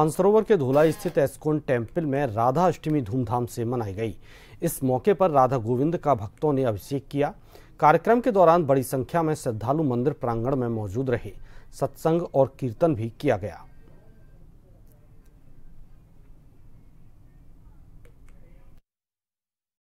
मानसरोवर के धोलाई स्थित ascon temple में राधा अष्टमी धूमधाम से मनाई गई। इस मौके पर राधा गोविंद का भक्तों ने अभिषेक किया। कार्यक्रम के दौरान बड़ी संख्या में श्रद्धालु मंदिर प्रांगण में मौजूद रहे। सत्संग और कीर्तन भी किया गया।